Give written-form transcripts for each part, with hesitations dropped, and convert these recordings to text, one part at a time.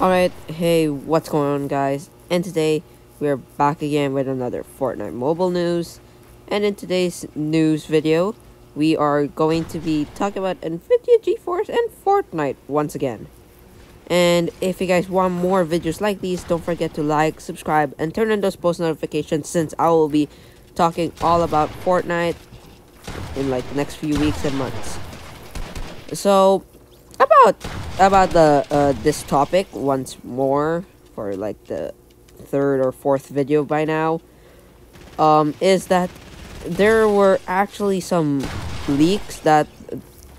Alright, hey, what's going on, guys? And today we're back again with another Fortnite mobile news. And in today's news video, we are going to be talking about NVIDIA GeForce and Fortnite once again. And if you guys want more videos like these, don't forget to like, subscribe, and turn on those post notifications, since I will be talking all about Fortnite in like the next few weeks and months. So about this topic once more for like the third or fourth video by now, is that there were actually some leaks that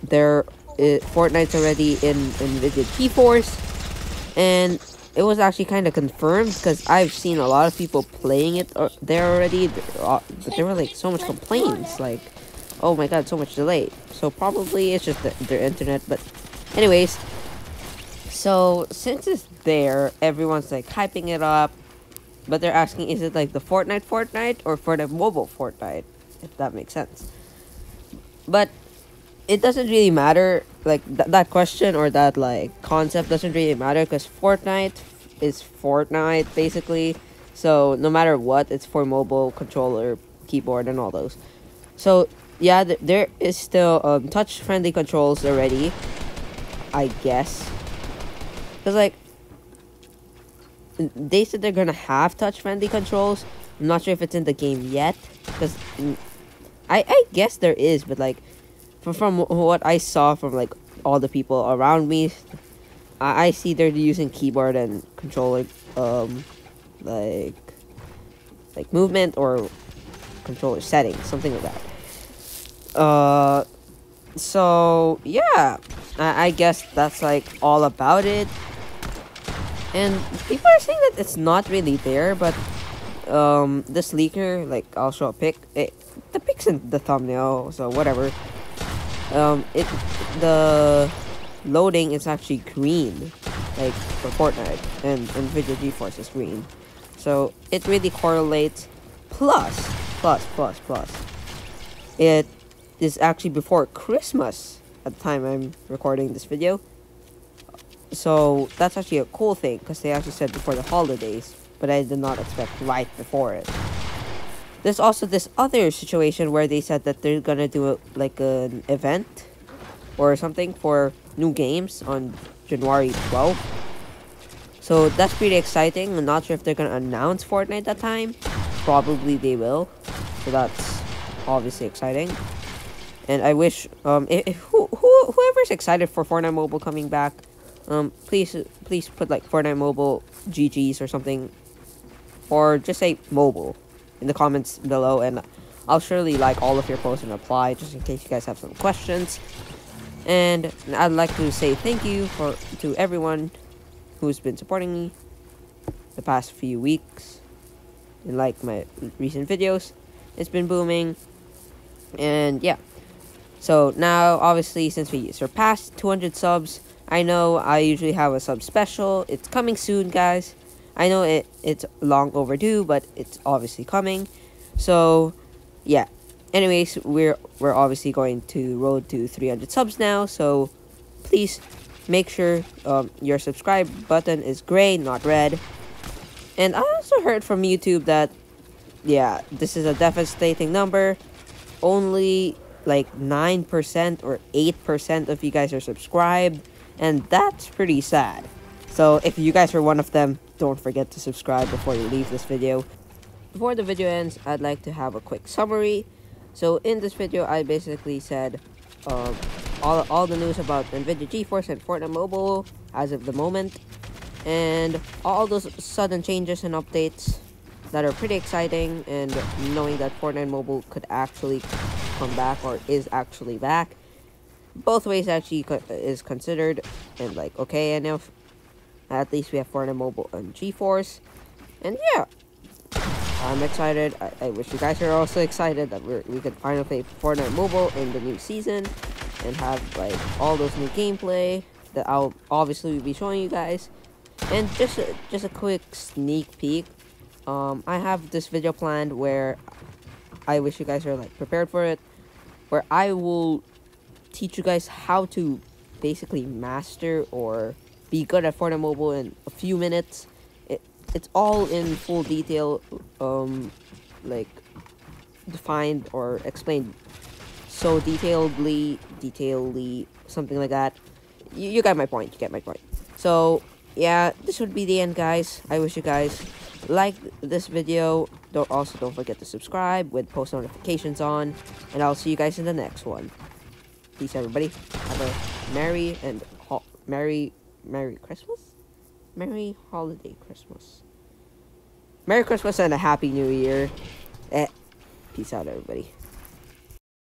Fortnite's already in NVIDIA GeForce, and it was actually kind of confirmed because I've seen a lot of people playing it there already, but there were like so much complaints, like, oh my god, so much delay. So probably it's just their internet, but anyways, so since it's there, everyone's like hyping it up, but they're asking, is it like the Fortnite or Fortnite mobile Fortnite, if that makes sense. But it doesn't really matter, like that question or that like concept doesn't really matter, because Fortnite is Fortnite basically. So no matter what, it's for mobile, controller, keyboard, and all those. So yeah, there is still touch friendly controls already, I guess, because like they said they're gonna have touch friendly controls. I'm not sure if it's in the game yet, because I guess there is, but like from what I saw from like all the people around me, I see they're using keyboard and controller like movement or controller settings, something like that. So yeah, I guess that's like all about it. And people are saying that it's not really there, but this leaker, like, I'll show a pic. The pic's in the thumbnail, so whatever. The loading is actually green, like for Fortnite, and NVIDIA GeForce is green, so it really correlates. Plus, it is actually before Christmas at the time I'm recording this video, so that's actually a cool thing, because they actually said before the holidays, but I did not expect right before it. There's also this other situation where they said that they're gonna do an event or something for new games on January 12th, so that's pretty exciting. I'm not sure if they're gonna announce Fortnite that time. Probably they will, so that's obviously exciting. And I wish, whoever's excited for Fortnite Mobile coming back, please put like Fortnite Mobile GGs or something, or just say mobile in the comments below, and I'll surely like all of your posts and apply, just in case you guys have some questions. And I'd like to say thank you to everyone who's been supporting me the past few weeks, and like my recent videos, it's been booming. And yeah, so now obviously since we surpassed 200 subs, I know I usually have a sub special. It's coming soon, guys. I know it's long overdue, but it's obviously coming. So yeah, anyways, we're obviously going to road to 300 subs now, so please make sure your subscribe button is gray, not red. And I also heard from YouTube that, yeah, this is a devastating number. Only like 9% or 8% of you guys are subscribed, and that's pretty sad. So if you guys are one of them, don't forget to subscribe before you leave this video. Before the video ends, I'd like to have a quick summary. So in this video, I basically said all the news about NVIDIA GeForce and Fortnite Mobile as of the moment, and all those sudden changes and updates that are pretty exciting, and knowing that Fortnite Mobile could actually come back or is actually back. Both ways actually is considered, and like, okay, and if at least we have Fortnite Mobile and GeForce. And yeah, I'm excited. I wish you guys are also excited that we could finally play Fortnite Mobile in the new season and have like all those new gameplay that I'll obviously be showing you guys. And just a quick sneak peek, I have this video planned where I wish you guys are like prepared for it, where I will teach you guys how to basically master or be good at Fortnite Mobile in a few minutes. It's all in full detail, like defined or explained so detailedly, something like that. You got my point. You get my point. So yeah, this would be the end, guys. I wish you guys like this video. Don't forget to subscribe with post notifications on, and I'll see you guys in the next one. Peace, everybody. Have a merry holiday Christmas, merry Christmas, and a happy new year. Peace out, everybody.